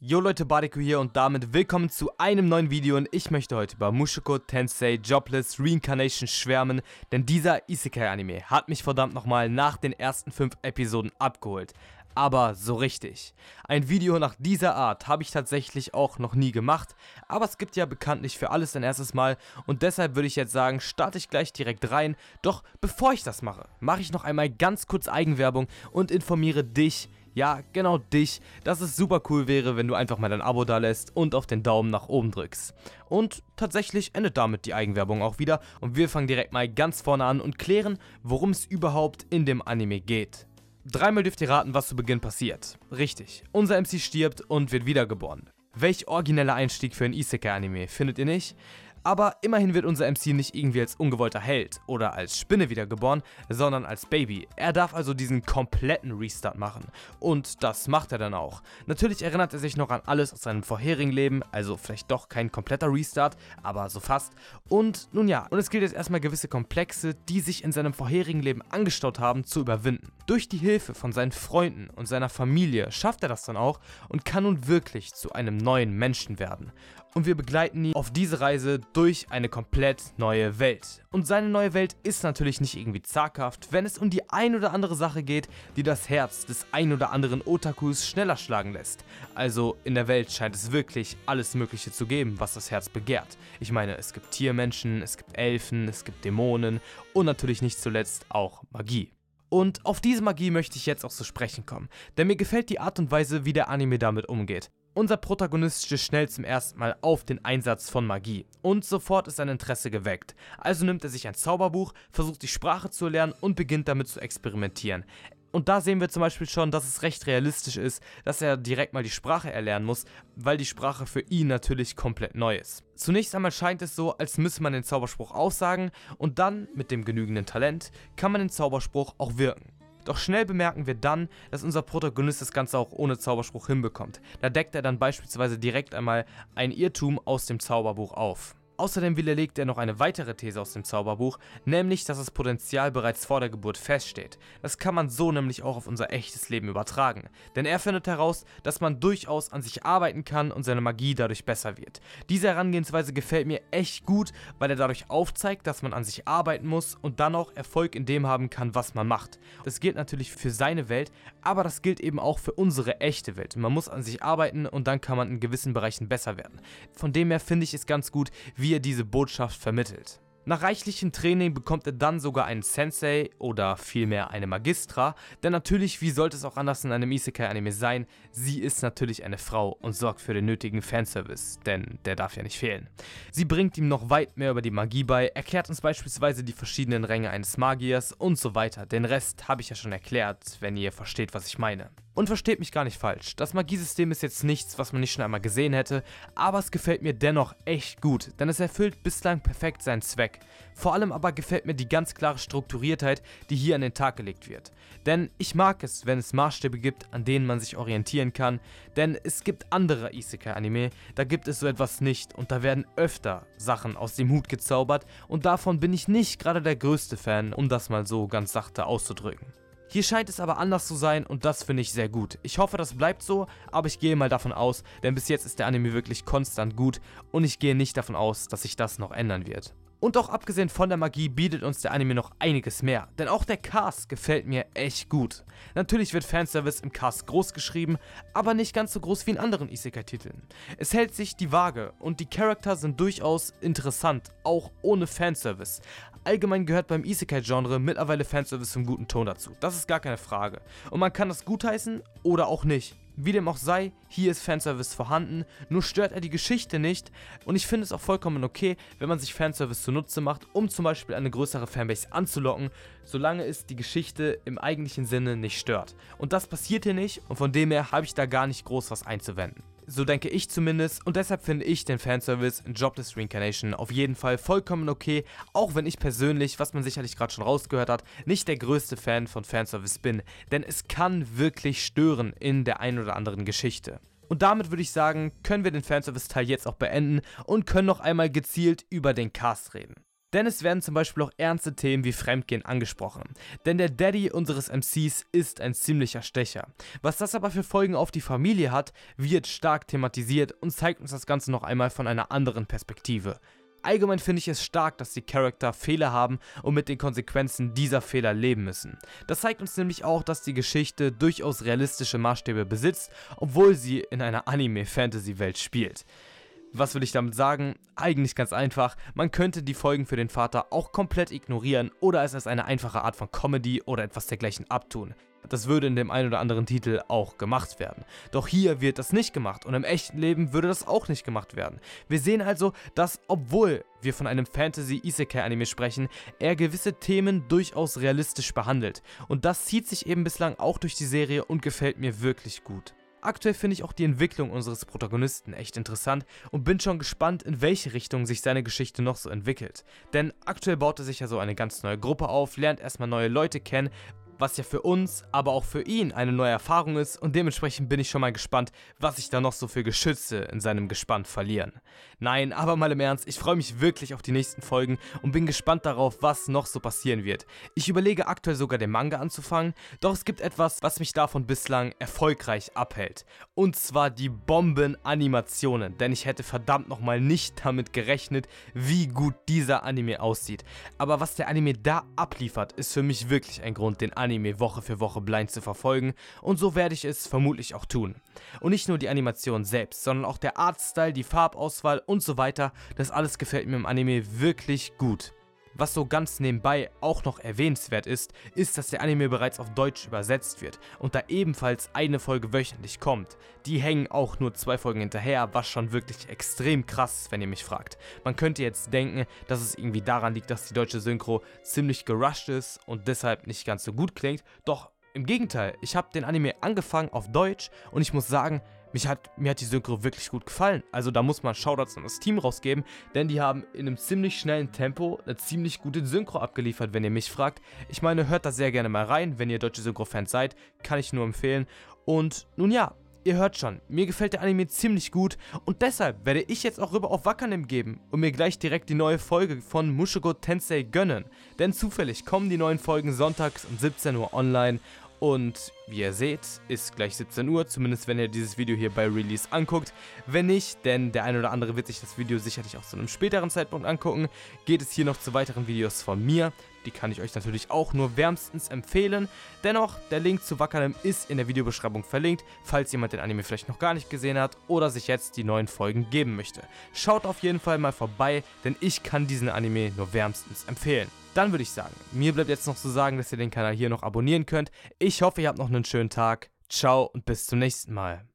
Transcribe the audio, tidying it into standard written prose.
Yo Leute, Badeko hier und damit willkommen zu einem neuen Video und ich möchte heute über Mushoku Tensei Jobless Reincarnation schwärmen, denn dieser Isekai Anime hat mich verdammt nochmal nach den ersten 5 Episoden abgeholt. Aber so richtig. Ein Video nach dieser Art habe ich tatsächlich auch noch nie gemacht, aber es gibt ja bekanntlich für alles ein erstes Mal und deshalb würde ich jetzt sagen, starte ich gleich direkt rein. Doch bevor ich das mache, mache ich noch einmal ganz kurz Eigenwerbung und informiere dich, ja genau dich, dass es super cool wäre, wenn du einfach mal dein Abo da lässt und auf den Daumen nach oben drückst. Und tatsächlich endet damit die Eigenwerbung auch wieder und wir fangen direkt mal ganz vorne an und klären, worum es überhaupt in dem Anime geht. Dreimal dürft ihr raten, was zu Beginn passiert. Richtig, unser MC stirbt und wird wiedergeboren. Welch origineller Einstieg für ein Isekai-Anime, findet ihr nicht? Aber immerhin wird unser MC nicht irgendwie als ungewollter Held oder als Spinne wiedergeboren, sondern als Baby. Er darf also diesen kompletten Restart machen. Und das macht er dann auch. Natürlich erinnert er sich noch an alles aus seinem vorherigen Leben, also vielleicht doch kein kompletter Restart, aber so fast. Und nun ja, und es gilt jetzt erstmal gewisse Komplexe, die sich in seinem vorherigen Leben angestaut haben, zu überwinden. Durch die Hilfe von seinen Freunden und seiner Familie schafft er das dann auch und kann nun wirklich zu einem neuen Menschen werden. Und wir begleiten ihn auf diese Reise durch eine komplett neue Welt. Und seine neue Welt ist natürlich nicht irgendwie zaghaft, wenn es um die ein oder andere Sache geht, die das Herz des ein oder anderen Otakus schneller schlagen lässt. Also in der Welt scheint es wirklich alles Mögliche zu geben, was das Herz begehrt. Ich meine, es gibt Tiermenschen, es gibt Elfen, es gibt Dämonen und natürlich nicht zuletzt auch Magie. Und auf diese Magie möchte ich jetzt auch zu sprechen kommen, denn mir gefällt die Art und Weise, wie der Anime damit umgeht. Unser Protagonist stößt schnell zum ersten Mal auf den Einsatz von Magie und sofort ist sein Interesse geweckt. Also nimmt er sich ein Zauberbuch, versucht die Sprache zu erlernen und beginnt damit zu experimentieren. Und da sehen wir zum Beispiel schon, dass es recht realistisch ist, dass er direkt mal die Sprache erlernen muss, weil die Sprache für ihn natürlich komplett neu ist. Zunächst einmal scheint es so, als müsse man den Zauberspruch aussagen und dann, mit dem genügenden Talent, kann man den Zauberspruch auch wirken. Doch schnell bemerken wir dann, dass unser Protagonist das Ganze auch ohne Zauberspruch hinbekommt. Da deckt er dann beispielsweise direkt einmal ein Irrtum aus dem Zauberbuch auf. Außerdem widerlegt er noch eine weitere These aus dem Zauberbuch, nämlich, dass das Potenzial bereits vor der Geburt feststeht. Das kann man so nämlich auch auf unser echtes Leben übertragen. Denn er findet heraus, dass man durchaus an sich arbeiten kann und seine Magie dadurch besser wird. Diese Herangehensweise gefällt mir echt gut, weil er dadurch aufzeigt, dass man an sich arbeiten muss und dann auch Erfolg in dem haben kann, was man macht. Das gilt natürlich für seine Welt, aber das gilt eben auch für unsere echte Welt. Man muss an sich arbeiten und dann kann man in gewissen Bereichen besser werden. Von dem her finde ich es ganz gut, wie er diese Botschaft vermittelt. Nach reichlichem Training bekommt er dann sogar einen Sensei oder vielmehr eine Magistra, denn natürlich, wie sollte es auch anders in einem Isekai-Anime sein, sie ist natürlich eine Frau und sorgt für den nötigen Fanservice, denn der darf ja nicht fehlen. Sie bringt ihm noch weit mehr über die Magie bei, erklärt uns beispielsweise die verschiedenen Ränge eines Magiers und so weiter, den Rest habe ich ja schon erklärt, wenn ihr versteht, was ich meine. Und versteht mich gar nicht falsch, das Magiesystem ist jetzt nichts, was man nicht schon einmal gesehen hätte, aber es gefällt mir dennoch echt gut, denn es erfüllt bislang perfekt seinen Zweck. Vor allem aber gefällt mir die ganz klare Strukturiertheit, die hier an den Tag gelegt wird. Denn ich mag es, wenn es Maßstäbe gibt, an denen man sich orientieren kann, denn es gibt andere Isekai-Anime, da gibt es so etwas nicht und da werden öfter Sachen aus dem Hut gezaubert und davon bin ich nicht gerade der größte Fan, um das mal so ganz sachte auszudrücken. Hier scheint es aber anders zu sein und das finde ich sehr gut. Ich hoffe, das bleibt so, aber ich gehe mal davon aus, denn bis jetzt ist der Anime wirklich konstant gut und ich gehe nicht davon aus, dass sich das noch ändern wird. Und auch abgesehen von der Magie bietet uns der Anime noch einiges mehr, denn auch der Cast gefällt mir echt gut. Natürlich wird Fanservice im Cast groß geschrieben, aber nicht ganz so groß wie in anderen Isekai-Titeln. Es hält sich die Waage und die Charakter sind durchaus interessant, auch ohne Fanservice. Allgemein gehört beim Isekai-Genre mittlerweile Fanservice zum guten Ton dazu, das ist gar keine Frage. Und man kann das gutheißen oder auch nicht. Wie dem auch sei, hier ist Fanservice vorhanden, nur stört er die Geschichte nicht und ich finde es auch vollkommen okay, wenn man sich Fanservice zunutze macht, um zum Beispiel eine größere Fanbase anzulocken, solange es die Geschichte im eigentlichen Sinne nicht stört. Und das passiert hier nicht und von dem her habe ich da gar nicht groß was einzuwenden. So denke ich zumindest und deshalb finde ich den Fanservice in Jobless Reincarnation auf jeden Fall vollkommen okay, auch wenn ich persönlich, was man sicherlich gerade schon rausgehört hat, nicht der größte Fan von Fanservice bin, denn es kann wirklich stören in der einen oder anderen Geschichte. Und damit würde ich sagen, können wir den Fanservice-Teil jetzt auch beenden und können noch einmal gezielt über den Cast reden. Denn es werden zum Beispiel auch ernste Themen wie Fremdgehen angesprochen. Denn der Daddy unseres MCs ist ein ziemlicher Stecher. Was das aber für Folgen auf die Familie hat, wird stark thematisiert und zeigt uns das Ganze noch einmal von einer anderen Perspektive. Allgemein finde ich es stark, dass die Charakter Fehler haben und mit den Konsequenzen dieser Fehler leben müssen. Das zeigt uns nämlich auch, dass die Geschichte durchaus realistische Maßstäbe besitzt, obwohl sie in einer Anime-Fantasy-Welt spielt. Was will ich damit sagen? Eigentlich ganz einfach, man könnte die Folgen für den Vater auch komplett ignorieren oder es als eine einfache Art von Comedy oder etwas dergleichen abtun. Das würde in dem einen oder anderen Titel auch gemacht werden. Doch hier wird das nicht gemacht und im echten Leben würde das auch nicht gemacht werden. Wir sehen also, dass obwohl wir von einem Fantasy-Isekai-Anime sprechen, er gewisse Themen durchaus realistisch behandelt. Und das zieht sich eben bislang auch durch die Serie und gefällt mir wirklich gut. Aktuell finde ich auch die Entwicklung unseres Protagonisten echt interessant und bin schon gespannt, in welche Richtung sich seine Geschichte noch so entwickelt. Denn aktuell baut er sich ja so eine ganz neue Gruppe auf, lernt erstmal neue Leute kennen, was ja für uns, aber auch für ihn eine neue Erfahrung ist und dementsprechend bin ich schon mal gespannt, was sich da noch so für Geschütze in seinem Gespann verlieren. Nein, aber mal im Ernst, ich freue mich wirklich auf die nächsten Folgen und bin gespannt darauf, was noch so passieren wird. Ich überlege aktuell sogar den Manga anzufangen, doch es gibt etwas, was mich davon bislang erfolgreich abhält. Und zwar die Bomben-Animationen, denn ich hätte verdammt nochmal nicht damit gerechnet, wie gut dieser Anime aussieht. Aber was der Anime da abliefert, ist für mich wirklich ein Grund, den Anime Woche für Woche blind zu verfolgen und so werde ich es vermutlich auch tun. Und nicht nur die Animation selbst, sondern auch der Artstyle, die Farbauswahl und so weiter, das alles gefällt mir im Anime wirklich gut. Was so ganz nebenbei auch noch erwähnenswert ist, ist, dass der Anime bereits auf Deutsch übersetzt wird und da ebenfalls eine Folge wöchentlich kommt. Die hängen auch nur 2 Folgen hinterher, was schon wirklich extrem krass ist, wenn ihr mich fragt. Man könnte jetzt denken, dass es irgendwie daran liegt, dass die deutsche Synchro ziemlich gerusht ist und deshalb nicht ganz so gut klingt, doch im Gegenteil, ich habe den Anime angefangen auf Deutsch und ich muss sagen, mir hat die Synchro wirklich gut gefallen, also da muss man Shoutouts an das Team rausgeben, denn die haben in einem ziemlich schnellen Tempo eine ziemlich gute Synchro abgeliefert, wenn ihr mich fragt. Ich meine, hört da sehr gerne mal rein, wenn ihr deutsche Synchro-Fans seid, kann ich nur empfehlen. Und nun ja, ihr hört schon, mir gefällt der Anime ziemlich gut und deshalb werde ich jetzt auch rüber auf Wakanim geben und mir gleich direkt die neue Folge von Mushoku Tensei gönnen, denn zufällig kommen die neuen Folgen sonntags um 17 Uhr online. Und wie ihr seht, ist gleich 17 Uhr, zumindest wenn ihr dieses Video hier bei Release anguckt. Wenn nicht, denn der ein oder andere wird sich das Video sicherlich auch zu einem späteren Zeitpunkt angucken, geht es hier noch zu weiteren Videos von mir. Die kann ich euch natürlich auch nur wärmstens empfehlen. Dennoch, der Link zu Wakanim ist in der Videobeschreibung verlinkt, falls jemand den Anime vielleicht noch gar nicht gesehen hat oder sich jetzt die neuen Folgen geben möchte. Schaut auf jeden Fall mal vorbei, denn ich kann diesen Anime nur wärmstens empfehlen. Dann würde ich sagen, mir bleibt jetzt noch zu sagen, dass ihr den Kanal hier noch abonnieren könnt. Ich hoffe, ihr habt noch einen schönen Tag. Ciao und bis zum nächsten Mal.